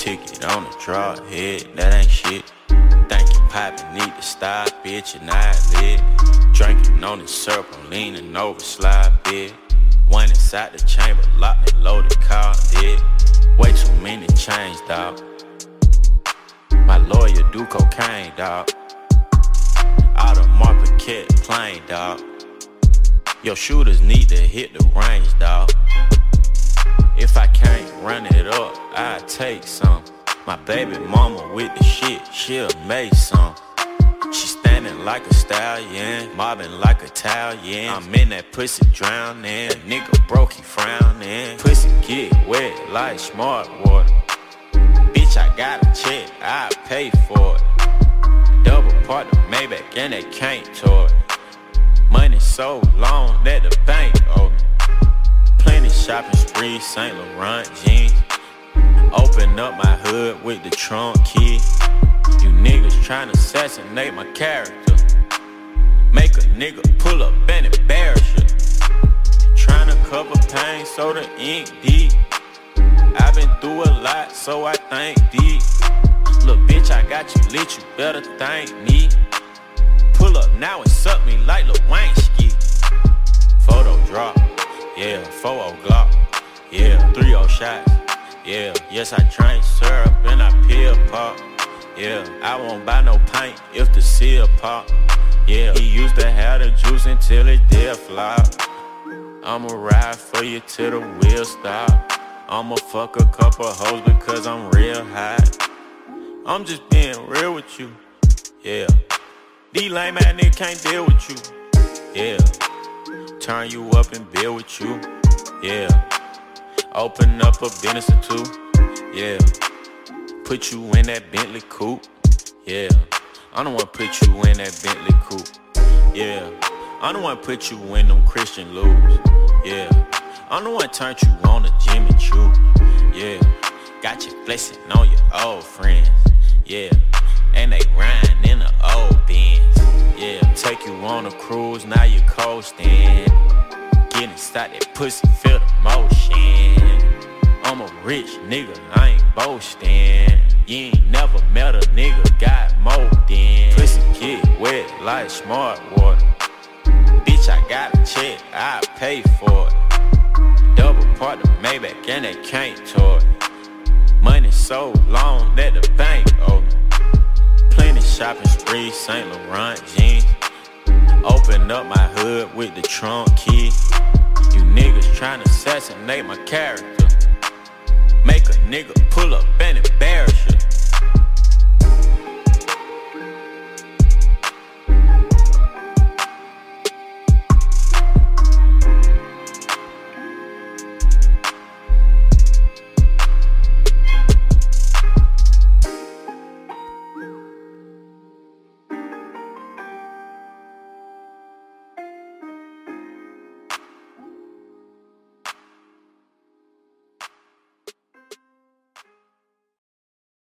ticket on the draw head, that ain't shit. Think you poppin', need to stop, bitch, you're not lit. Drinking on the syrup, I'm leaning over, slide bit. One inside the chamber, locked and loaded, called it. Way too many chains, dawg. My lawyer do cocaine, dawg. Out of market, cat plane, dawg. Your shooters need to hit the range, dawg. If I can't run it up, I take some. My baby mama with the shit, she'll make some. She standing like a stallion, mobbing like Italian. I'm in that pussy drowning, nigga broke, he frowning. Pussy get wet like smart water. Bitch, I got a check, I pay for it. Double part the Maybach and they can't toy it. Money so long that the bank owe me. Plenty shopping spree, St. Laurent jeans. Open up my hood with the trunk key. You niggas tryna assassinate my character. Make a nigga pull up and embarrass you. Tryna cover pain so the ink deep. I've been through a lot so I think deep. Look bitch, I got you lit, you better thank me. Pull up now and suck me like Lewinsky. Photo drop, yeah, 4-0 Glock, yeah, 3-0 shots. Yeah, yes, I drank syrup and I pill pop. Yeah, I won't buy no paint if the seal pop. Yeah, he used to have the juice until it did flop. I'ma ride for you till the wheel stop. I'ma fuck a couple hoes because I'm real hot. I'm just being real with you, yeah. These lame ass niggas can't deal with you, yeah. Turn you up and build with you, yeah. Open up a business or two, yeah. Put you in that Bentley coupe, yeah. I don't wanna put you in that Bentley coupe, yeah. I don't wanna put you in them Christian loops, yeah. I don't wanna turn you on to Jimmy Choo, yeah. Got you flexing on your old friends, yeah. And they riding in the old Benz, yeah. Take you on a cruise, now you coasting. Get inside that pussy, feel the motion. I'm a rich nigga, I ain't boasting. You ain't never met a nigga, got more than. Pussy get wet like smart water. Bitch, I got a check, I pay for it. Double part the Maybach and they can't toy it. Money so long that the bank owe me. Plenty shopping spree, St. Laurent jeans. Open up my hood with the trunk key. You niggas tryna assassinate my character. Make a nigga pull up and embarrass you.